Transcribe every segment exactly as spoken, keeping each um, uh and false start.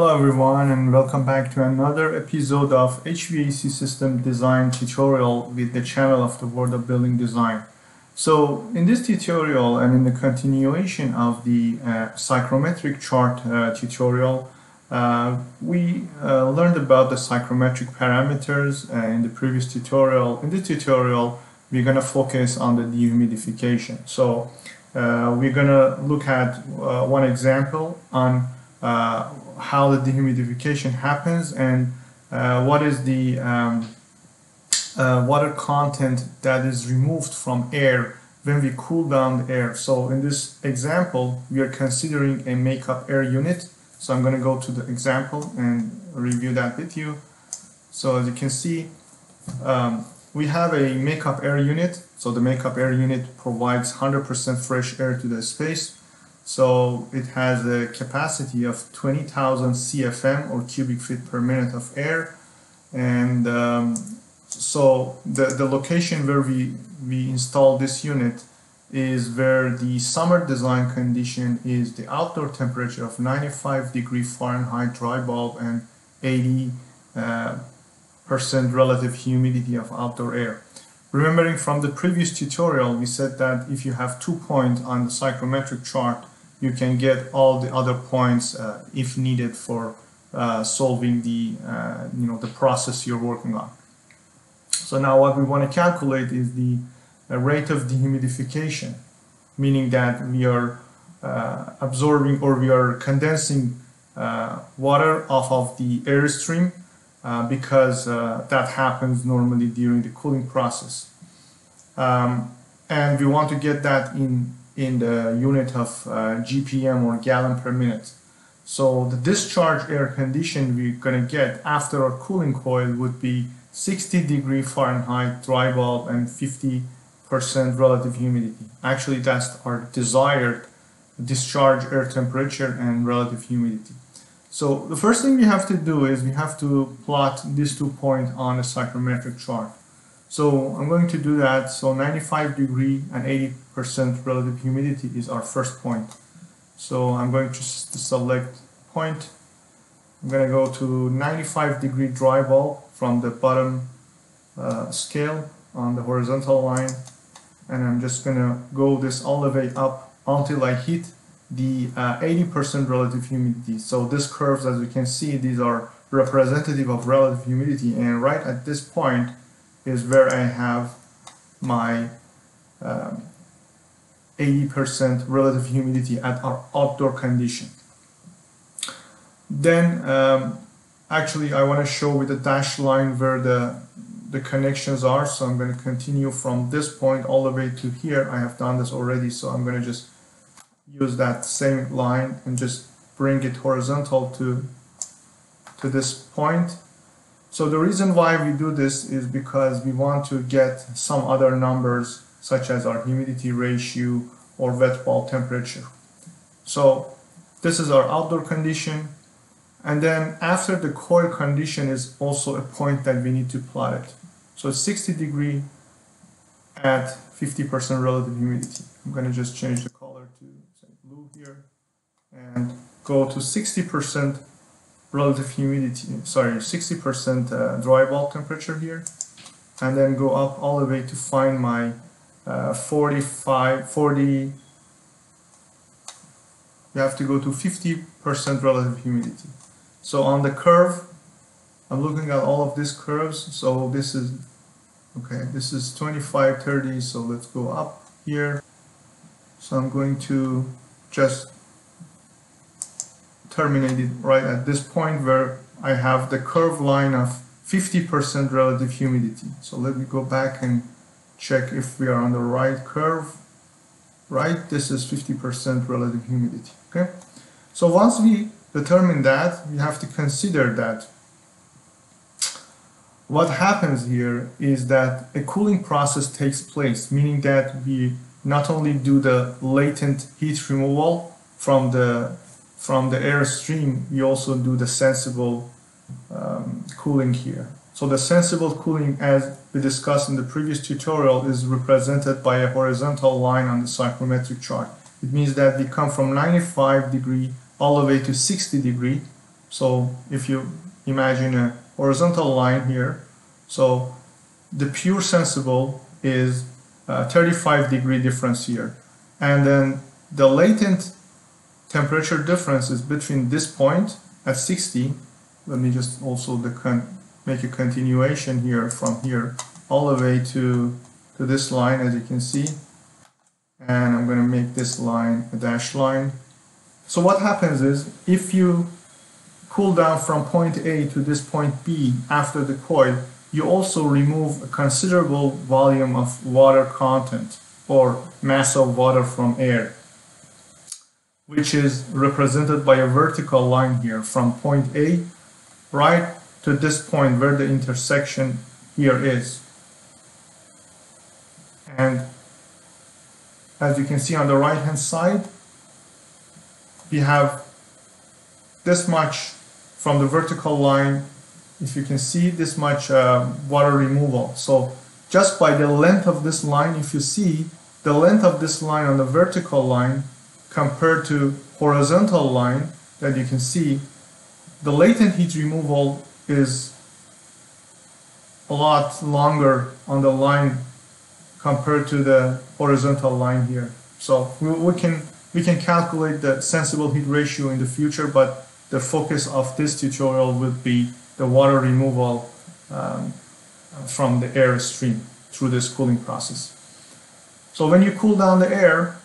Hello everyone, and welcome back to another episode of H V A C system design tutorial with the channel of The World of Building Design. So in this tutorial and in the continuation of the uh, psychrometric chart uh, tutorial, uh, we uh, learned about the psychrometric parameters uh, in the previous tutorial. In this tutorial we're going to focus on the dehumidification. So uh, we're going to look at uh, one example on uh, how the dehumidification happens and uh, what is the um, uh, water content that is removed from air when we cool down the air. So in this example, we are considering a makeup air unit. So I'm going to go to the example and review that with you. So as you can see, um, we have a makeup air unit. So the makeup air unit provides one hundred percent fresh air to the space. So it has a capacity of twenty thousand C F M or cubic feet per minute of air, and um, so the, the location where we, we install this unit is where the summer design condition is the outdoor temperature of ninety-five degree Fahrenheit dry bulb and eighty percent uh, relative humidity of outdoor air. Remembering from the previous tutorial, we said that if you have two points on the psychrometric chart, you can get all the other points uh, if needed for uh, solving the uh, you know the process you're working on. So now what we want to calculate is the uh, rate of dehumidification, meaning that we are uh, absorbing or we are condensing uh, water off of the air stream uh, because uh, that happens normally during the cooling process, um, and we want to get that in in the unit of uh, G P M or gallon per minute. So the discharge air condition we're going to get after our cooling coil would be sixty degree Fahrenheit dry bulb and fifty percent relative humidity. Actually, that's our desired discharge air temperature and relative humidity. So the first thing we have to do is we have to plot these two points on a psychrometric chart. So I'm going to do that. So ninety-five degree and eighty percent relative humidity is our first point. So I'm going to select point. I'm going to go to ninety-five degree dry bulb from the bottom uh, scale on the horizontal line, and I'm just going to go this all the way up until I hit the eighty percent uh, relative humidity. So these curves, as you can see, these are representative of relative humidity, and right at this point is where I have my um, eighty percent relative humidity at our outdoor condition. Then um, actually I want to show with a dashed line where the, the connections are, so I'm going to continue from this point all the way to here. I have done this already, so I'm going to just use that same line and just bring it horizontal to, to this point. So the reason why we do this is because we want to get some other numbers such as our humidity ratio or wet-bulb temperature. So this is our outdoor condition, and then after the coil condition is also a point that we need to plot it. So sixty degree at fifty percent relative humidity. I'm going to just change the color to blue here and go to sixty percent relative humidity, sorry, sixty percent uh, dry bulb temperature here, and then go up all the way to find my uh, forty-five, forty, you have to go to fifty percent relative humidity. So on the curve, I'm looking at all of these curves, so this is, okay, this is twenty-five, thirty, so let's go up here. So I'm going to just terminated right at this point where I have the curve line of fifty percent relative humidity. So let me go back and check if we are on the right curve. Right, this is fifty percent relative humidity. Okay, so once we determine that, we have to consider that what happens here is that a cooling process takes place, meaning that we not only do the latent heat removal from the from the air stream, we also do the sensible um, cooling here. So the sensible cooling, as we discussed in the previous tutorial, is represented by a horizontal line on the psychrometric chart. It means that we come from ninety-five degree all the way to sixty degree, So if you imagine a horizontal line here, so the pure sensible is uh, thirty-five degree difference here, and then the latent temperature difference is between this point at sixty. Let me just also the con make a continuation here from here all the way to to this line, as you can see, and I'm going to make this line a dashed line. So what happens is, if you cool down from point A to this point B after the coil, you also remove a considerable volume of water content or mass of water from air, which is represented by a vertical line here from point A right to this point where the intersection here is. And as you can see on the right hand side, we have this much from the vertical line. If you can see, this much uh, water removal. So just by the length of this line, if you see the length of this line on the vertical line compared to horizontal line, that you can see the latent heat removal is a lot longer on the line compared to the horizontal line here. So we, we can we can calculate the sensible heat ratio in the future, but the focus of this tutorial would be the water removal um, from the air stream through this cooling process. So when you cool down the air,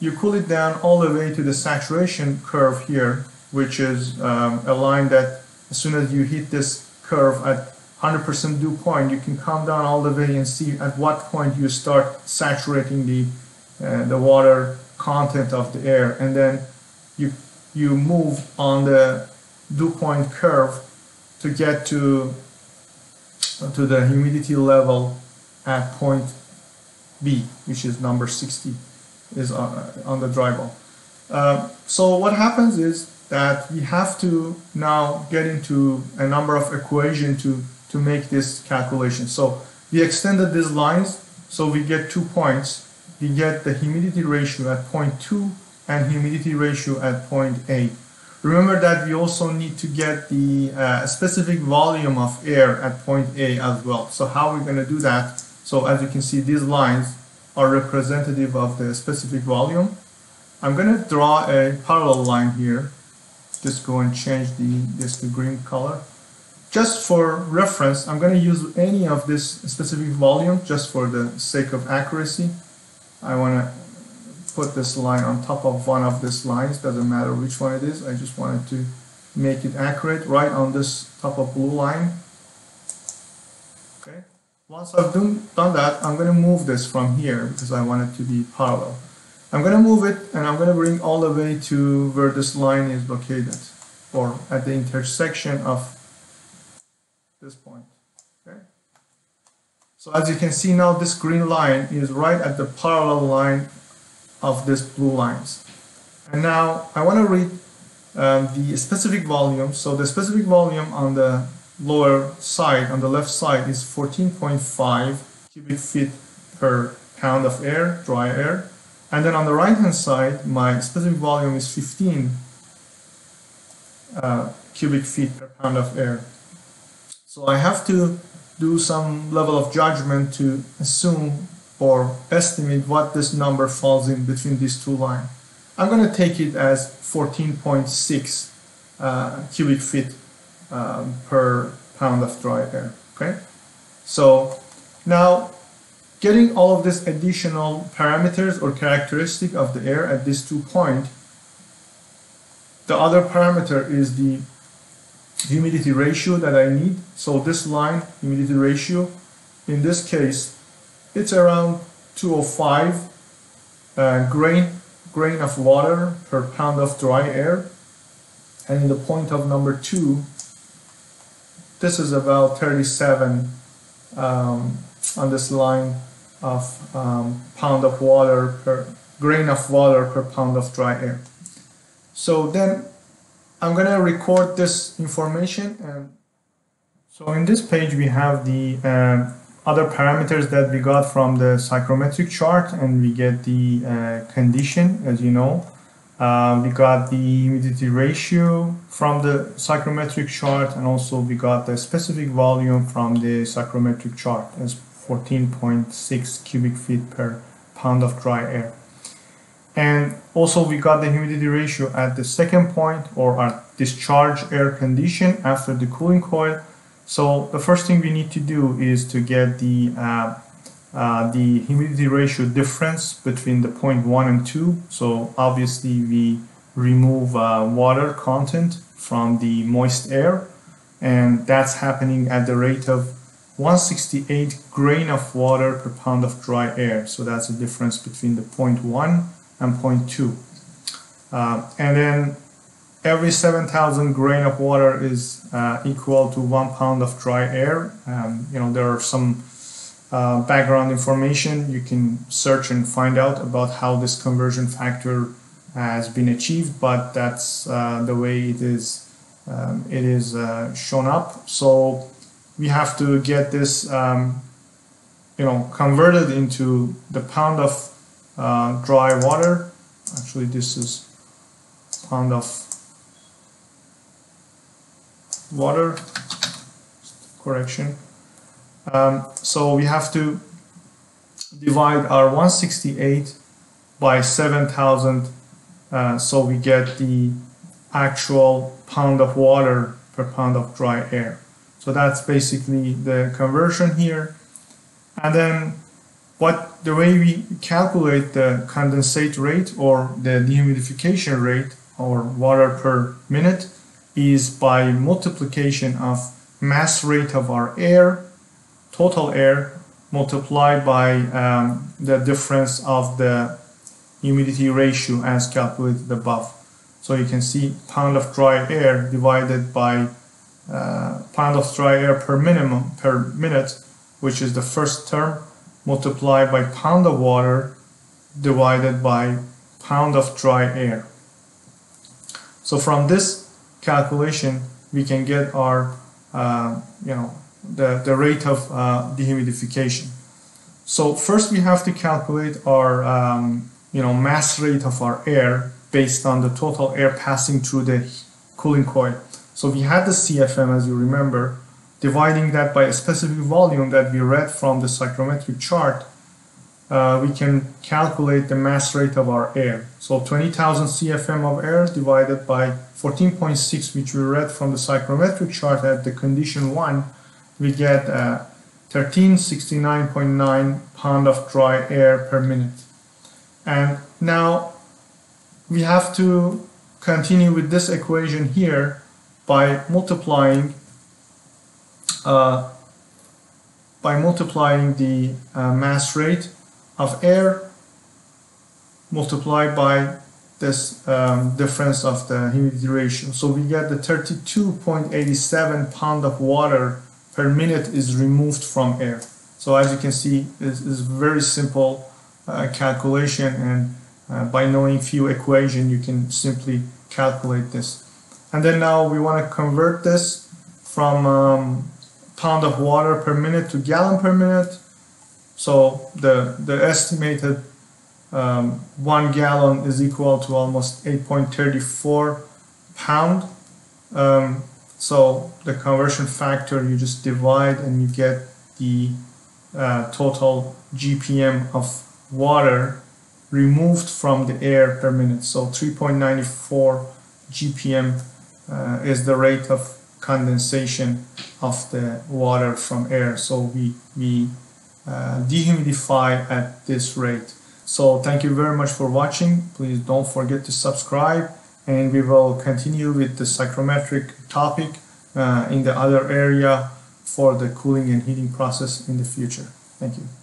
you cool it down all the way to the saturation curve here, which is um, a line that as soon as you hit this curve at one hundred percent dew point, you can come down all the way and see at what point you start saturating the, uh, the water content of the air, and then you, you move on the dew point curve to get to to the humidity level at point B, which is number sixty, is on, on the dry bulb. Uh, so what happens is that we have to now get into a number of equations to, to make this calculation. So we extended these lines, so we get two points. We get the humidity ratio at point two and humidity ratio at point eight. Remember that we also need to get the uh, specific volume of air at point A as well. So how are we going to do that? So as you can see, these lines are representative of the specific volume. I'm going to draw a parallel line here. Just go and change the, this to green color. Just for reference, I'm going to use any of this specific volume just for the sake of accuracy. I want to put this line on top of one of these lines, doesn't matter which one it is, I just wanted to make it accurate, right on this top of blue line. Okay. Once I've done that, I'm going to move this from here because I want it to be parallel. I'm going to move it and I'm going to bring all the way to where this line is located, or at the intersection of this point. So as you can see now, this green line is right at the parallel line of these blue lines. And now I want to read um, the specific volume. So the specific volume on the lower side, on the left side, is fourteen point five cubic feet per pound of air, dry air. And then on the right hand side, my specific volume is fifteen uh, cubic feet per pound of air. So I have to do some level of judgment to assume or estimate what this number falls in between these two lines. I'm going to take it as fourteen point six uh, cubic feet um, per pound of dry air. Okay. So now, getting all of these additional parameters or characteristic of the air at these two points, the other parameter is the humidity ratio that I need. So this line, humidity ratio, in this case, it's around two oh five uh, grain grain of water per pound of dry air, and in the point of number two, this is about thirty-seven um, on this line of um, pound of water per grain of water per pound of dry air. So then I'm going to record this information, and so in this page we have the uh, other parameters that we got from the psychrometric chart, and we get the uh, condition, as you know, Um, we got the humidity ratio from the psychrometric chart, and also we got the specific volume from the psychrometric chart as fourteen point six cubic feet per pound of dry air. And also we got the humidity ratio at the second point, or our discharge air condition after the cooling coil. So the first thing we need to do is to get the uh, Uh, the humidity ratio difference between the point one and two. So obviously we remove uh, water content from the moist air, and that's happening at the rate of one hundred sixty-eight grain of water per pound of dry air. So that's the difference between the point one and point two. Uh, and then every seven thousand grain of water is uh, equal to one pound of dry air. Um, you know, there are some Uh, background information you can search and find out about how this conversion factor has been achieved, but that's uh, the way it is um, it is uh, shown up. So we have to get this um, you know converted into the pound of uh, dry water. Actually, this is pound of water, correction. Um, so we have to divide our one hundred sixty-eight by seven thousand, uh, so we get the actual pound of water per pound of dry air. So that's basically the conversion here. And then what the way we calculate the condensate rate, or the dehumidification rate, or water per minute, is by multiplication of mass rate of our air, total air, multiplied by um, the difference of the humidity ratio as calculated above. So you can see pound of dry air divided by uh, pound of dry air per minimum per minute, which is the first term, multiplied by pound of water divided by pound of dry air. So from this calculation we can get our uh, you know The, the rate of uh, dehumidification. So first we have to calculate our um, you know mass rate of our air based on the total air passing through the cooling coil. So we had the C F M, as you remember, dividing that by a specific volume that we read from the psychrometric chart. Uh, we can calculate the mass rate of our air. So twenty thousand C F M of air divided by fourteen point six, which we read from the psychrometric chart at the condition one, we get uh, thirteen sixty-nine point nine pound of dry air per minute. And now we have to continue with this equation here by multiplying uh, by multiplying the uh, mass rate of air multiplied by this um, difference of the humidity ratio. So we get the thirty-two point eight seven pound of water per minute is removed from air. So as you can see, this is very simple uh, calculation, and uh, by knowing few equations you can simply calculate this. And then now we want to convert this from um, pound of water per minute to gallon per minute. So the, the estimated um, one gallon is equal to almost eight point three four pound. Um, So the conversion factor, you just divide and you get the uh, total G P M of water removed from the air per minute. So three point nine four G P M uh, is the rate of condensation of the water from air. So we, we uh, dehumidify at this rate. So thank you very much for watching. Please don't forget to subscribe, and we will continue with the psychrometric topic uh, in the other area for the cooling and heating process in the future. Thank you.